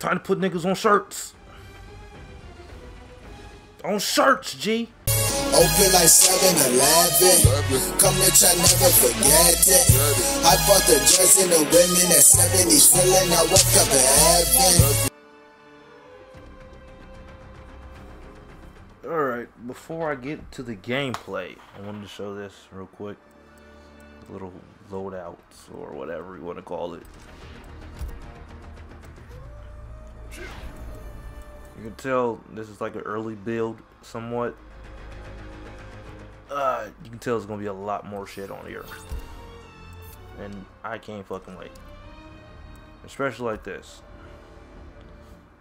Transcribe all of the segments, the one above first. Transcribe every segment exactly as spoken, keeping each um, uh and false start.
Time to put niggas on shirts. On shirts, G. Open like seven eleven. Come to try, never forget it. I fought the drugs and the women at seventies feeling I woke up in heaven. Alright, before I get to the gameplay, I wanted to show this real quick. Little loadouts or whatever you want to call it. You can tell this is like an early build somewhat. Uh, you can tell there's gonna be a lot more shit on here, and I can't fucking wait, especially like this.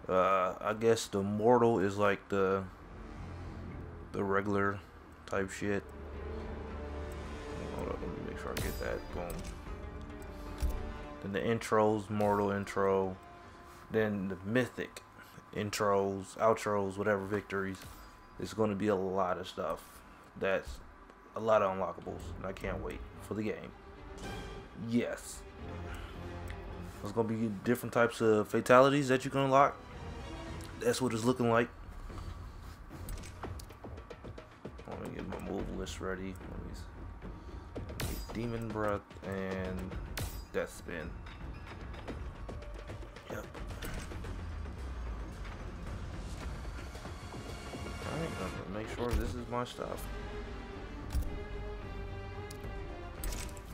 uh, I guess the mortal is like the the regular type shit. Hold up, let me make sure I get that. Boom. Then the intros, mortal intro, then the mythic intros, outros, whatever, victories. It's going to be a lot of stuff. That's a lot of unlockables, and I can't wait for the game. Yes, there's going to be different types of fatalities that you can unlock. That's what it's looking like. I want to get my move list ready. Let me get demon breath and death spin. Yep. Alright, I'm gonna make sure this is my stuff.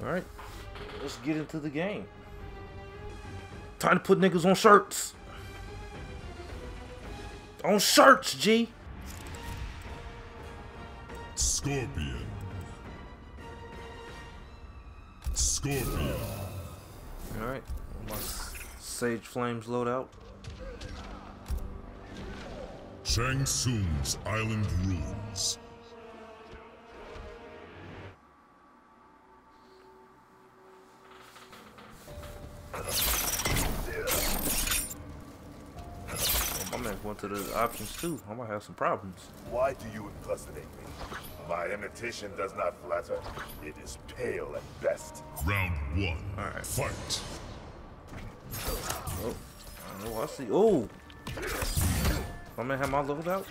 Alright, let's get into the game. Time to put niggas on shirts. On shirts, G. Scorpion. Scorpion. Alright, my Sage Flames loadout. Shang Tsung's Island Ruins. I might want to the options too. I might have some problems. Why do you impersonate me? My imitation does not flatter. It is pale at best. Round one. All right. Fight. Oh, I don't know. I see. Oh. I'm gonna have my leveled out.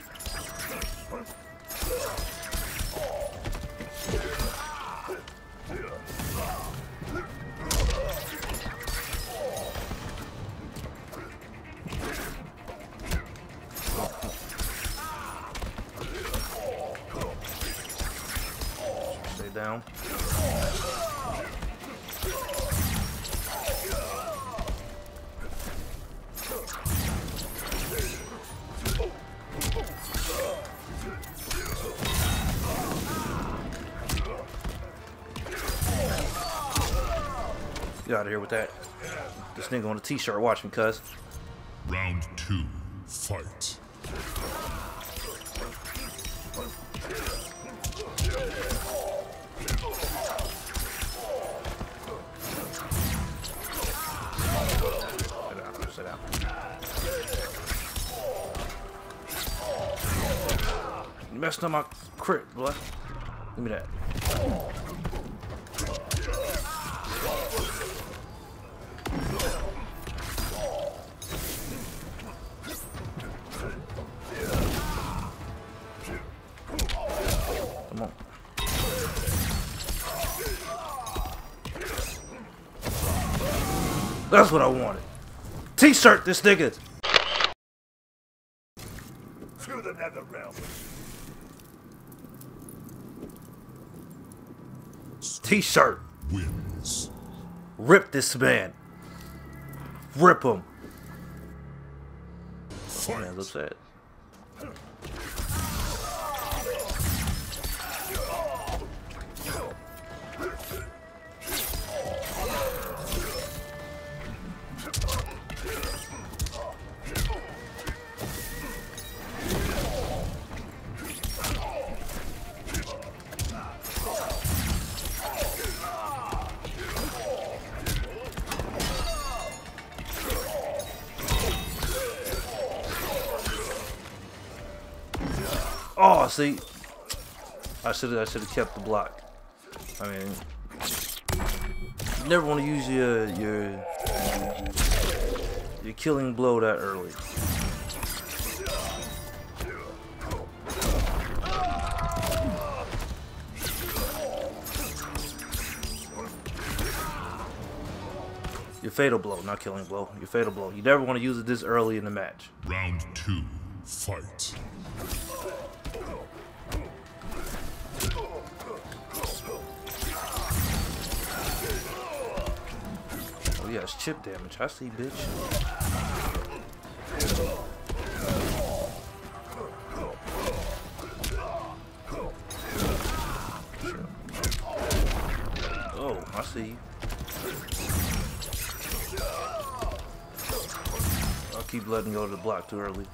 Stay down. Get out of here with that. This nigga on a t-shirt, watch me, cuz. Round two, fight. Sit down, sit down. You messed up my crit, boy. Give me that. Come on. That's what I wanted. T-shirt this nigga. To the nether realm. T-shirt wins. Rip this man. Rip him. Oh, man, looks sad. Oh, see, I should I should have kept the block. I mean, you never want to use your your You're killing blow that early. Your fatal blow, not killing blow. Your fatal blow. You never want to use it this early in the match. Round two, fight. Yeah, it's chip damage. I see, bitch. Oh, I see. I'll keep letting go to the block too early.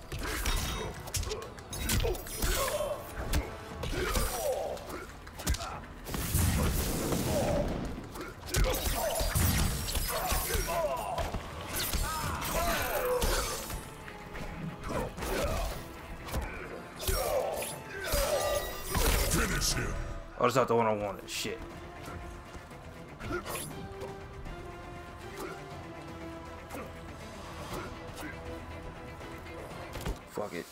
Oh, that's not the one I wanted. Shit. Fuck it.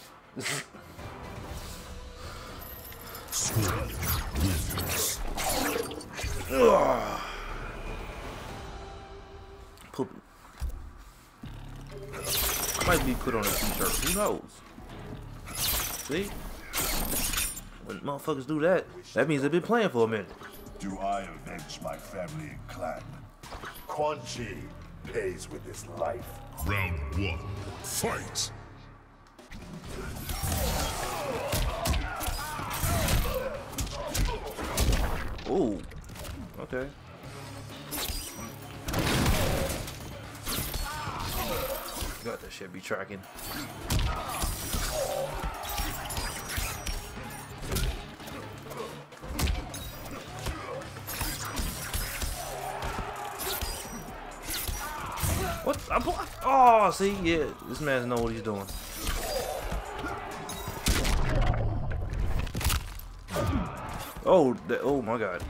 Poop. Might be put on a t-shirt. Who knows? See? When motherfuckers do that, that means they've been playing for a minute. Do I avenge my family and clan? Quan Chi pays with his life. Round one, fight! Ooh, okay. Got that shit be tracking. What? I blocked. Oh, see, yeah, this man knows what he's doing. Oh, that, oh my God.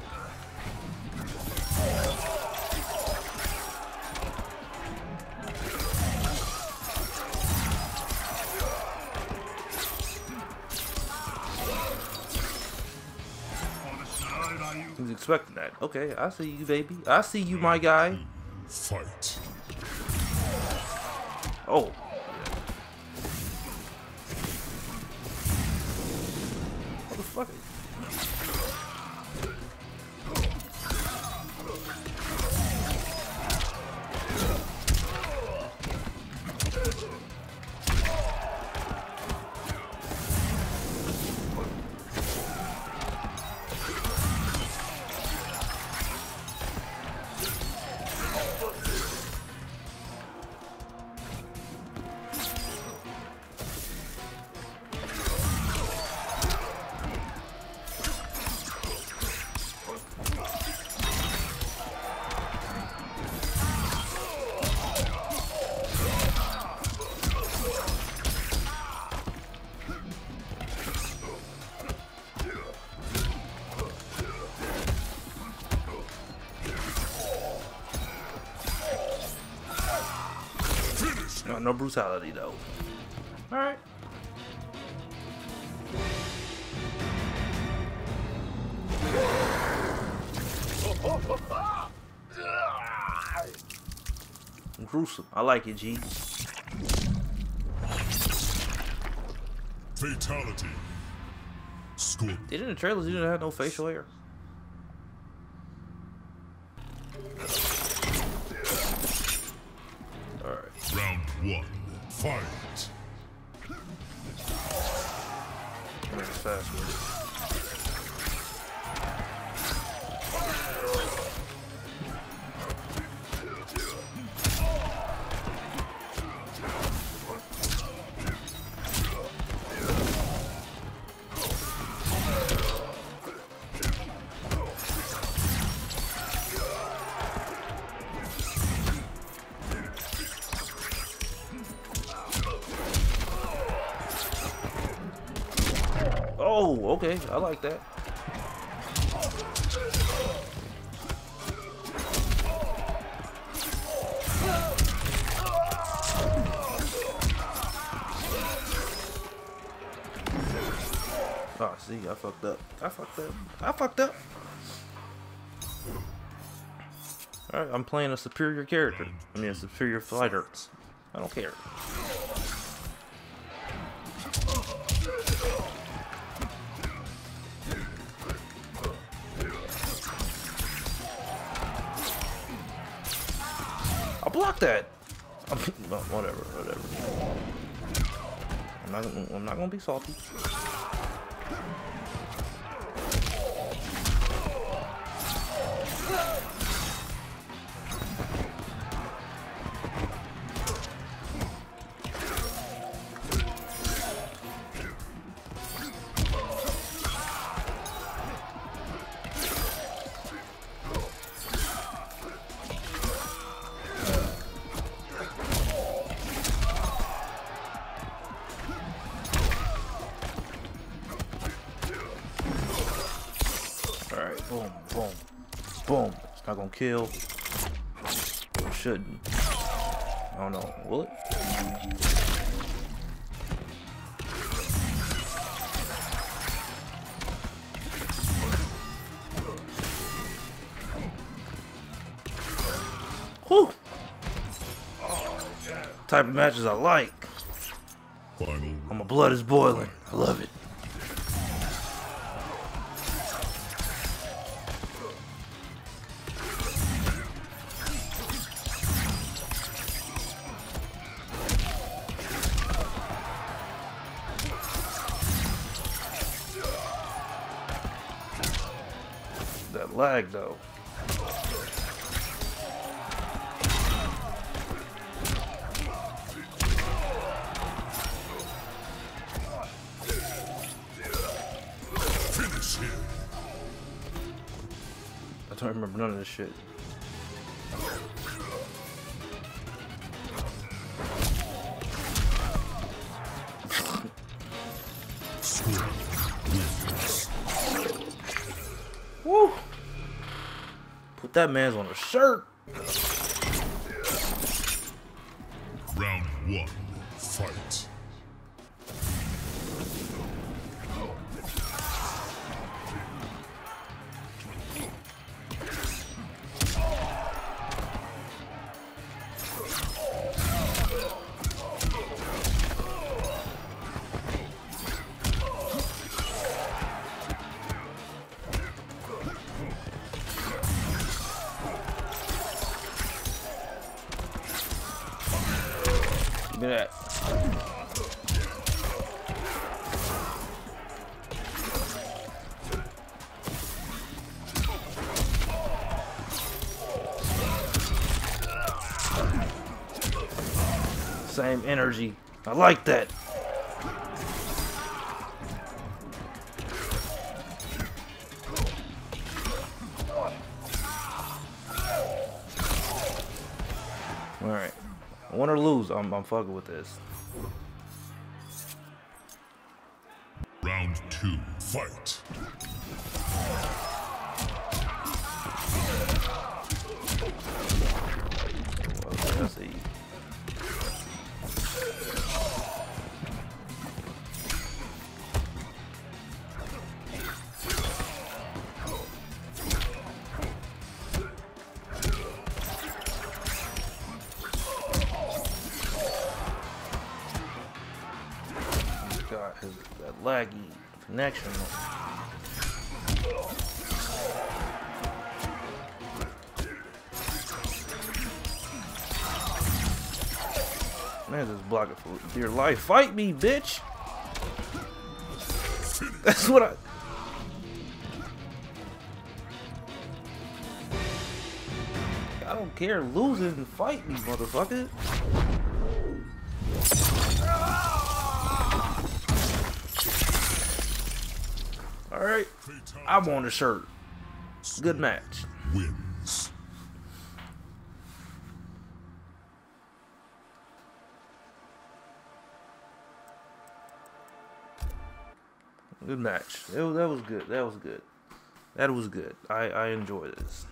I was expecting that. Okay, I see you, baby. I see you, my guy. Fight. Oh. What the fuck? No brutality though. All right. Gruesome. I like it, G. Fatality. Scorpion. Didn't the trailers didn't have no facial hair? One fight. Make it fast with it. Okay, I like that. Oh, see, I fucked up. I fucked up. I fucked up. Alright, I'm playing a superior character. I mean, a superior fighter. I don't care. I blocked that! Well, whatever, whatever. I'm not gonna, I'm not gonna be salty. Boom, boom, boom. It's not gonna kill. It shouldn't. I don't know. Will it? Whew! Type of matches I like. Oh, my blood is boiling. I love it. That lag though. Finish him. I don't remember none of this shit. Woo! Put that man's on a shirt. Round one, fight. Look at that. Same energy. I like that. All right. Win or lose, I'm, I'm fucking with this. Round two, fight. Well, let's see. God, his, that laggy connection. Man, just block it for dear life. Fight me, bitch! That's what I... I don't care. Lose it and fight me, motherfucker. Alright, I want a shirt. Good match. Wins. Good match. It was, that was good. That was good. That was good. I, I enjoy this.